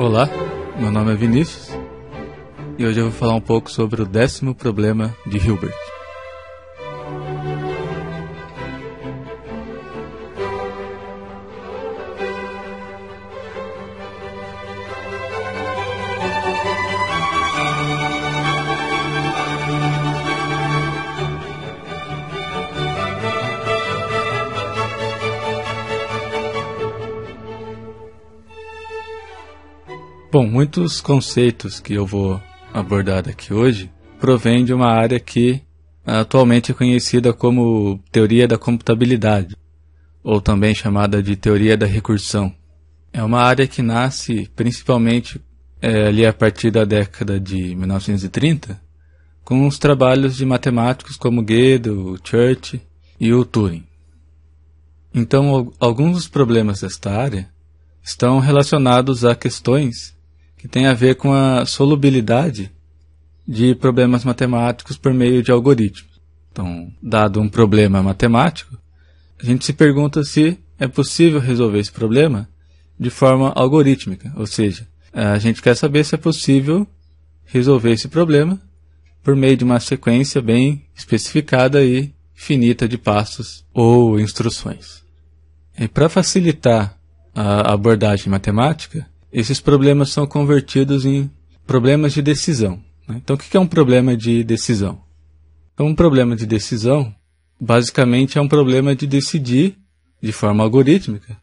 Olá, meu nome é Vinícius e hoje eu vou falar um pouco sobre o 10º problema de Hilbert. Bom, muitos conceitos que eu vou abordar aqui hoje provêm de uma área que atualmente é conhecida como teoria da computabilidade, ou também chamada de teoria da recursão. É uma área que nasce principalmente ali a partir da década de 1930, com os trabalhos de matemáticos como Gödel, Church e o Turing. Então, alguns dos problemas desta área estão relacionados a questões que tem a ver com a solubilidade de problemas matemáticos por meio de algoritmos. Então, dado um problema matemático, a gente se pergunta se é possível resolver esse problema de forma algorítmica, ou seja, a gente quer saber se é possível resolver esse problema por meio de uma sequência bem especificada e finita de passos ou instruções. E para facilitar a abordagem matemática, esses problemas são convertidos em problemas de decisão, né? Então, o que é um problema de decisão? Então, um problema de decisão, basicamente, é um problema de decidir, de forma algorítmica,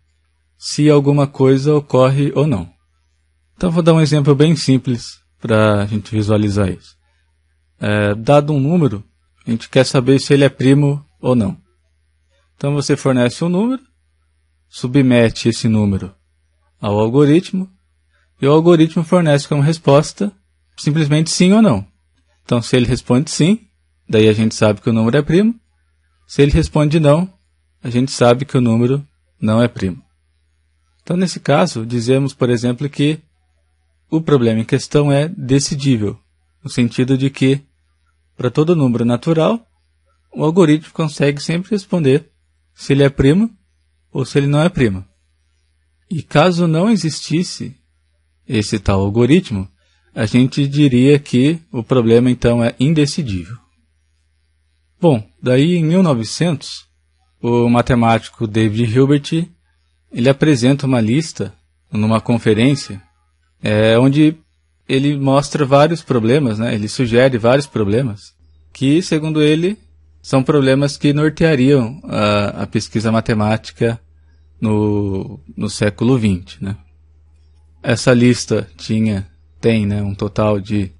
se alguma coisa ocorre ou não. Então, vou dar um exemplo bem simples para a gente visualizar isso. Dado um número, a gente quer saber se ele é primo ou não. Então, você fornece um número, submete esse número ao algoritmo, e o algoritmo fornece como resposta simplesmente sim ou não. Então, se ele responde sim, daí a gente sabe que o número é primo. Se ele responde não, a gente sabe que o número não é primo. Então, nesse caso, dizemos, por exemplo, que o problema em questão é decidível, no sentido de que, para todo número natural, o algoritmo consegue sempre responder se ele é primo ou se ele não é primo. E caso não existisse esse tal algoritmo, a gente diria que o problema, então, é indecidível. Bom, daí em 1900, o matemático David Hilbert, ele apresenta uma lista numa conferência, onde ele mostra vários problemas, né? Ele sugere vários problemas, que, segundo ele, são problemas que norteariam a pesquisa matemática no século XX, né? Essa lista tem, né, um total de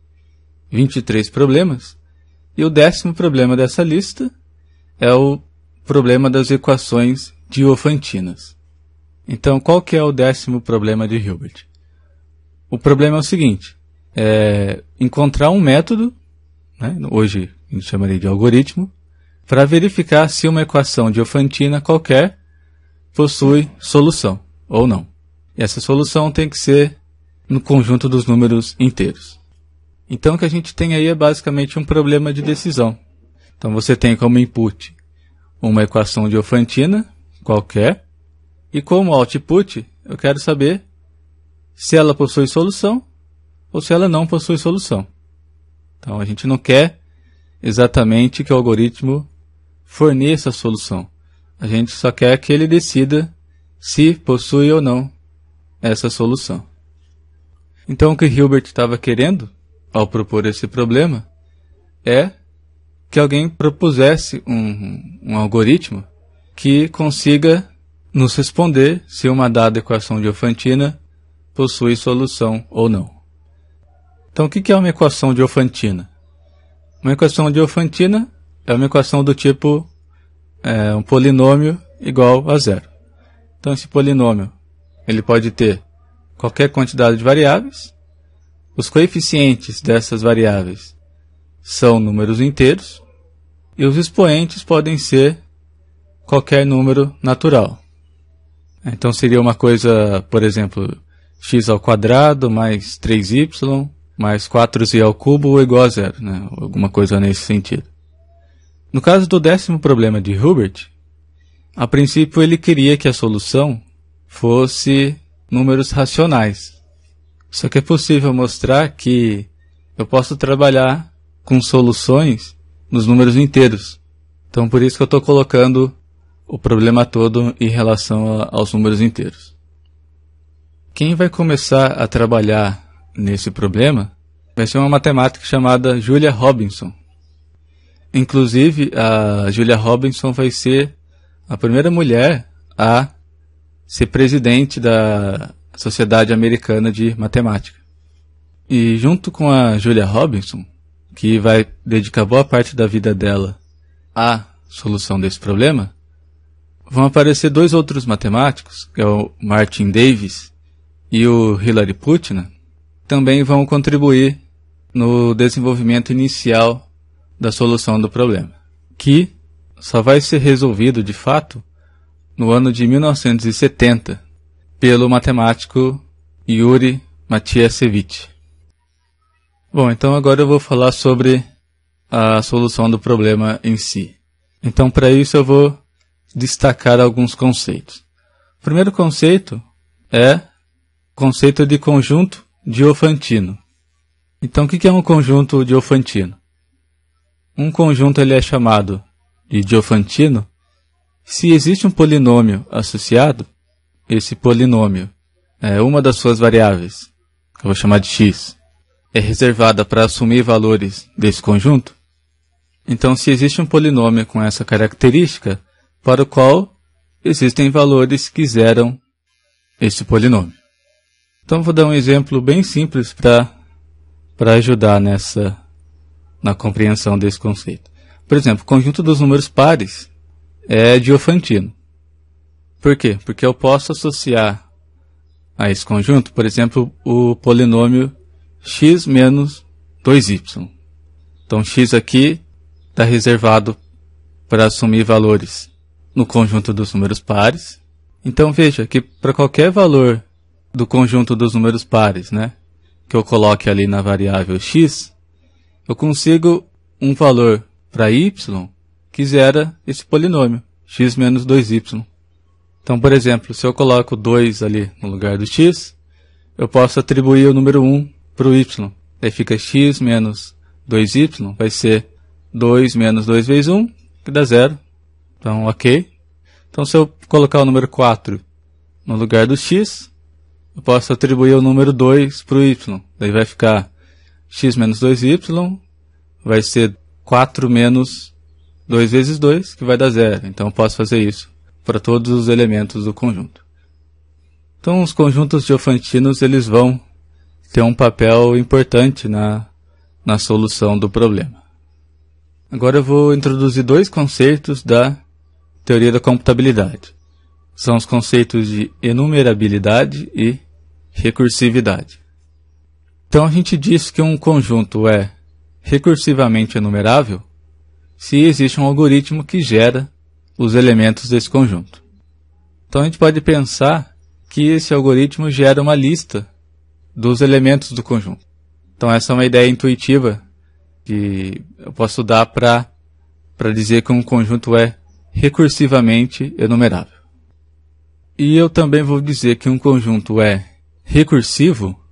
23 problemas, e o 10º problema dessa lista é o problema das equações diofantinas. Então, qual que é o 10º problema de Hilbert? O problema é o seguinte: encontrar um método, né, hoje a gente chamaria de algoritmo, para verificar se uma equação diofantina qualquer possui solução ou não. E essa solução tem que ser no conjunto dos números inteiros. Então, o que a gente tem aí é basicamente um problema de decisão. Então, você tem como input uma equação diofantina qualquer, e como output eu quero saber se ela possui solução ou se ela não possui solução. Então, a gente não quer exatamente que o algoritmo forneça a solução. A gente só quer que ele decida se possui ou não essa solução. Então, o que Hilbert estava querendo ao propor esse problema é que alguém propusesse um algoritmo que consiga nos responder se uma dada equação diofantina possui solução ou não. Então, o que é uma equação diofantina? Uma equação diofantina é uma equação do tipo um polinômio igual a zero. Então, esse polinômio ele pode ter qualquer quantidade de variáveis. Os coeficientes dessas variáveis são números inteiros. E os expoentes podem ser qualquer número natural. Então, seria uma coisa, por exemplo, x² mais 3y mais 4z³ igual a zero, né? Alguma coisa nesse sentido. No caso do 10º problema de Hilbert, a princípio ele queria que a solução fosse números racionais. Só que é possível mostrar que eu posso trabalhar com soluções nos números inteiros. Então, por isso que eu estou colocando o problema todo em relação aos números inteiros. Quem vai começar a trabalhar nesse problema vai ser uma matemática chamada Julia Robinson. Inclusive, a Julia Robinson vai ser a primeira mulher a ser presidente da Sociedade Americana de Matemática. E junto com a Julia Robinson, que vai dedicar boa parte da vida dela à solução desse problema, vão aparecer dois outros matemáticos, que é o Martin Davis e o Hilary Putnam, também vão contribuir no desenvolvimento inicial da solução do problema, que só vai ser resolvido de fato no ano de 1970 pelo matemático Yuri Matiyasevich. Bom, então agora eu vou falar sobre a solução do problema em si. Então, para isso eu vou destacar alguns conceitos. O primeiro conceito é o conceito de conjunto diofantino. Então, o que é um conjunto diofantino? Um conjunto ele é chamado de diofantino se existe um polinômio associado. Esse polinômio é uma das suas variáveis, que eu vou chamar de x, é reservada para assumir valores desse conjunto. Então, se existe um polinômio com essa característica, para o qual existem valores que zeram esse polinômio. Então, vou dar um exemplo bem simples para ajudar na compreensão desse conceito. Por exemplo, o conjunto dos números pares é diofantino. Por quê? Porque eu posso associar a esse conjunto, por exemplo, o polinômio x menos 2y. Então, x aqui está reservado para assumir valores no conjunto dos números pares. Então, veja que para qualquer valor do conjunto dos números pares, que eu coloque ali na variável x, eu consigo um valor para y que zera esse polinômio, x menos 2y. Então, por exemplo, se eu coloco 2 ali no lugar do x, eu posso atribuir o número 1 para o y. Daí fica x menos 2y, vai ser 2 menos 2 vezes 1, que dá 0. Então, ok. Então, se eu colocar o número 4 no lugar do x, eu posso atribuir o número 2 para o y. Daí vai ficar x menos 2y, vai ser 4 menos 2 vezes 2, que vai dar 0. Então, eu posso fazer isso para todos os elementos do conjunto. Então, os conjuntos diofantinos eles vão ter um papel importante na solução do problema. Agora eu vou introduzir dois conceitos da teoria da computabilidade. São os conceitos de enumerabilidade e recursividade. Então, a gente diz que um conjunto é recursivamente enumerável se existe um algoritmo que gera os elementos desse conjunto. Então, a gente pode pensar que esse algoritmo gera uma lista dos elementos do conjunto. Então, essa é uma ideia intuitiva que eu posso dar para dizer que um conjunto é recursivamente enumerável. E eu também vou dizer que um conjunto é recursivo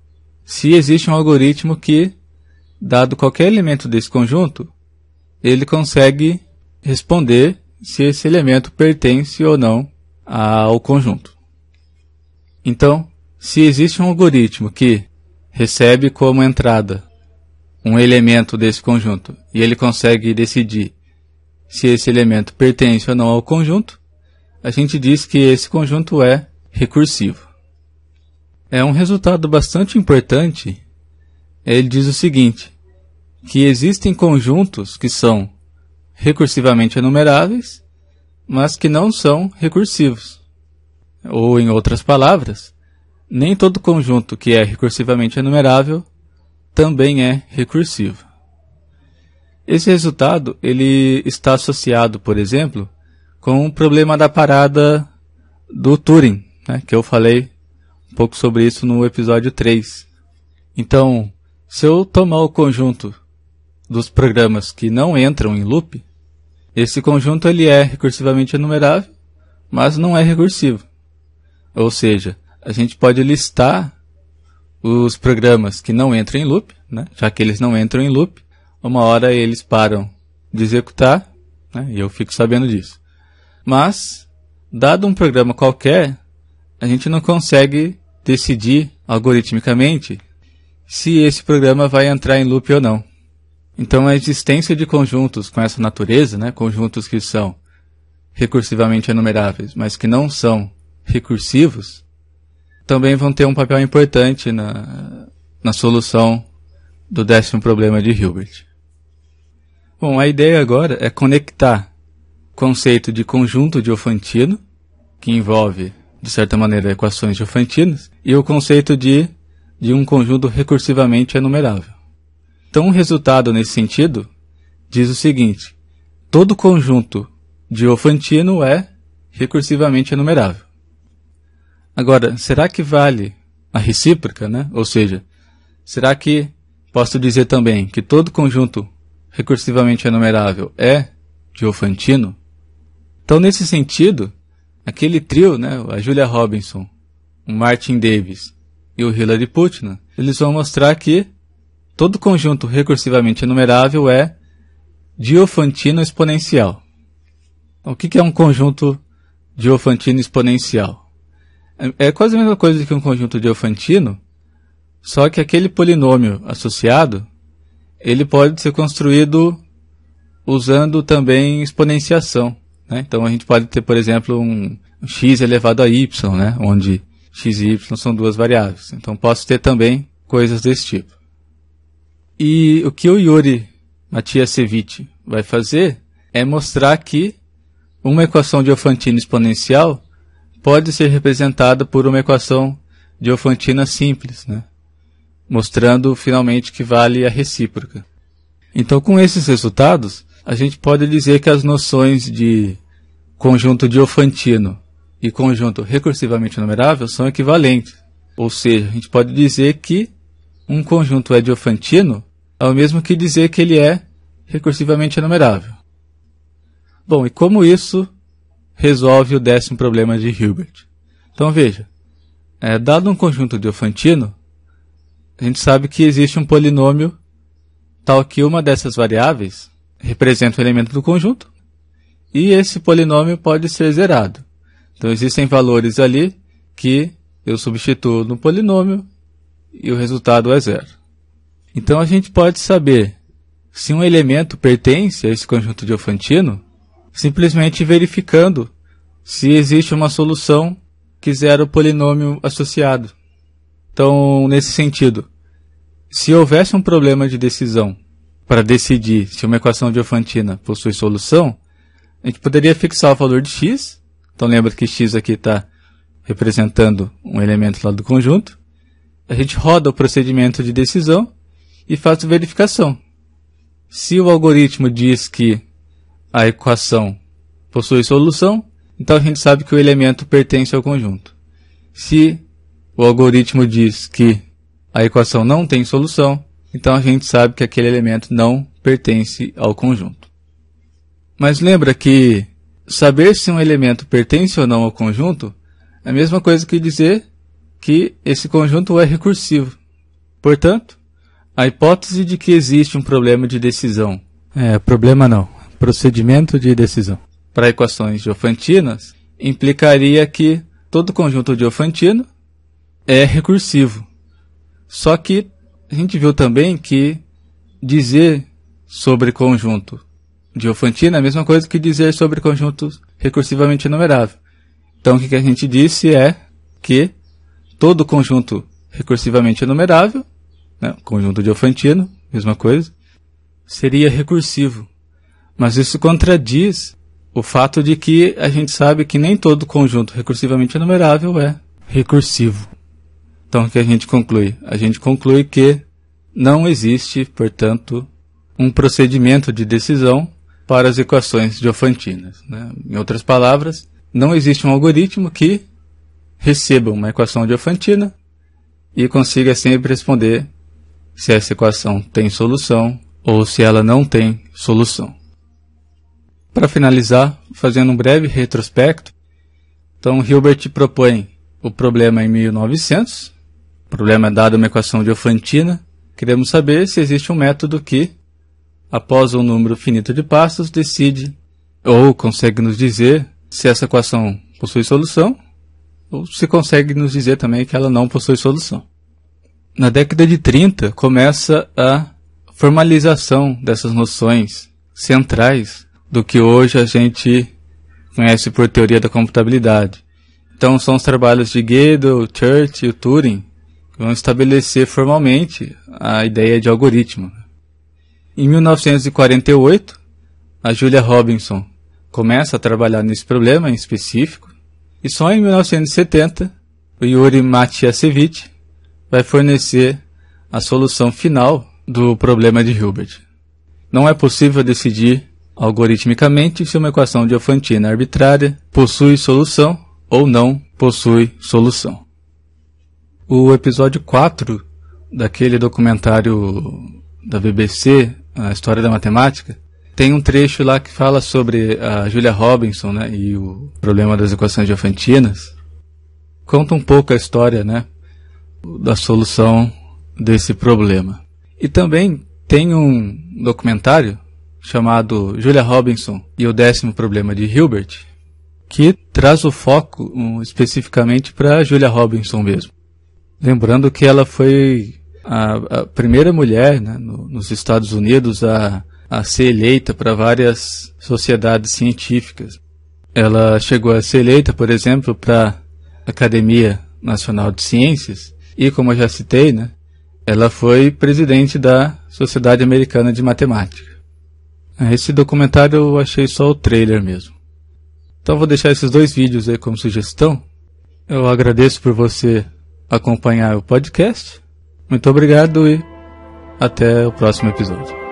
se existe um algoritmo que, dado qualquer elemento desse conjunto, ele consegue responder se esse elemento pertence ou não ao conjunto. Então, se existe um algoritmo que recebe como entrada um elemento desse conjunto e ele consegue decidir se esse elemento pertence ou não ao conjunto, a gente diz que esse conjunto é recursivo. É um resultado bastante importante. Ele diz o seguinte, que existem conjuntos que são recursivamente enumeráveis, mas que não são recursivos. Ou, em outras palavras, nem todo conjunto que é recursivamente enumerável também é recursivo. Esse resultado ele está associado, por exemplo, com o problema da parada do Turing, que eu falei um pouco sobre isso no episódio 3. Então, se eu tomar o conjunto dos programas que não entram em loop, esse conjunto ele é recursivamente enumerável, mas não é recursivo. Ou seja, a gente pode listar os programas que não entram em loop, né? Já que eles não entram em loop, uma hora eles param de executar, né? E eu fico sabendo disso. Mas, dado um programa qualquer, a gente não consegue decidir algoritmicamente se esse programa vai entrar em loop ou não. Então, a existência de conjuntos com essa natureza, né? Conjuntos que são recursivamente enumeráveis, mas que não são recursivos, também vão ter um papel importante na solução do 10º problema de Hilbert. Bom, a ideia agora é conectar o conceito de conjunto diofantino, que envolve, de certa maneira, equações diofantinas, e o conceito de um conjunto recursivamente enumerável. Então, o resultado nesse sentido diz o seguinte: todo conjunto diofantino é recursivamente enumerável. Agora, será que vale a recíproca, né? Ou seja, será que posso dizer também que todo conjunto recursivamente enumerável é diofantino? Então, nesse sentido, aquele trio, né, a Julia Robinson, o Martin Davis e o Hilary Putnam, eles vão mostrar que todo conjunto recursivamente enumerável é diofantino exponencial. Então, o que é um conjunto diofantino exponencial? É quase a mesma coisa que um conjunto diofantino, só que aquele polinômio associado, ele pode ser construído usando também exponenciação, né? Então a gente pode ter, por exemplo, um x elevado a y, né? Onde x e y são duas variáveis. Então posso ter também coisas desse tipo. E o que o Yuri Matiyasevich vai fazer é mostrar que uma equação diofantina exponencial pode ser representada por uma equação diofantina simples, né? Mostrando finalmente que vale a recíproca. Então, com esses resultados, a gente pode dizer que as noções de conjunto diofantino e conjunto recursivamente enumerável são equivalentes. Ou seja, a gente pode dizer que um conjunto é diofantino, é o mesmo que dizer que ele é recursivamente enumerável. Bom, e como isso resolve o 10º problema de Hilbert? Então veja, dado um conjunto diofantino, a gente sabe que existe um polinômio tal que uma dessas variáveis representa o elemento do conjunto, e esse polinômio pode ser zerado. Então existem valores ali que eu substituo no polinômio e o resultado é zero. Então a gente pode saber se um elemento pertence a esse conjunto diofantino simplesmente verificando se existe uma solução que zera o polinômio associado. Então, nesse sentido, se houvesse um problema de decisão para decidir se uma equação diofantina possui solução, a gente poderia fixar o valor de x. Então, lembra que x aqui está representando um elemento lá do conjunto. A gente roda o procedimento de decisão e faz a verificação. Se o algoritmo diz que a equação possui solução, então a gente sabe que o elemento pertence ao conjunto. Se o algoritmo diz que a equação não tem solução, então a gente sabe que aquele elemento não pertence ao conjunto. Mas lembra que saber se um elemento pertence ou não ao conjunto é a mesma coisa que dizer que esse conjunto é recursivo. Portanto, a hipótese de que existe um problema de decisão... Procedimento de decisão para equações diofantinas implicaria que todo conjunto diofantino é recursivo. Só que a gente viu também que dizer sobre conjunto diofantino é a mesma coisa que dizer sobre conjunto recursivamente enumerável. Então o que a gente disse é que todo conjunto recursivamente enumerável, né, conjunto diofantino, mesma coisa, seria recursivo. Mas isso contradiz o fato de que a gente sabe que nem todo conjunto recursivamente enumerável é recursivo. Então, o que a gente conclui? A gente conclui que não existe, portanto, um procedimento de decisão para as equações diofantinas, né? Em outras palavras, não existe um algoritmo que receba uma equação diofantina e consiga sempre responder se essa equação tem solução ou se ela não tem solução. Para finalizar, fazendo um breve retrospecto, então Hilbert propõe o problema em 1900, O problema é dado uma equação diofantina. Queremos saber se existe um método que, após um número finito de passos, decide ou consegue nos dizer se essa equação possui solução, ou se consegue nos dizer também que ela não possui solução. Na década de 30, começa a formalização dessas noções centrais do que hoje a gente conhece por teoria da computabilidade. Então, são os trabalhos de Gödel, Church e Turing que vão estabelecer formalmente a ideia de algoritmo. Em 1948, a Julia Robinson começa a trabalhar nesse problema em específico, e só em 1970, o Yuri Matiyasevich vai fornecer a solução final do problema de Hilbert. Não é possível decidir algoritmicamente se uma equação diofantina arbitrária possui solução ou não possui solução. O episódio 4 daquele documentário da BBC, A História da Matemática, tem um trecho lá que fala sobre a Julia Robinson, né, e o problema das equações diofantinas. Conta um pouco a história, né, da solução desse problema. E também tem um documentário chamado Julia Robinson e o 10º Problema de Hilbert, que traz o foco especificamente para Julia Robinson mesmo. Lembrando que ela foi a primeira mulher, né, nos Estados Unidos a ser eleita para várias sociedades científicas. Ela chegou a ser eleita, por exemplo, para a Academia Nacional de Ciências e, como eu já citei, né, ela foi presidente da Sociedade Americana de Matemática. Esse documentário eu achei só o trailer mesmo. Então vou deixar esses dois vídeos aí como sugestão. Eu agradeço por você acompanhar o podcast. Muito obrigado e até o próximo episódio.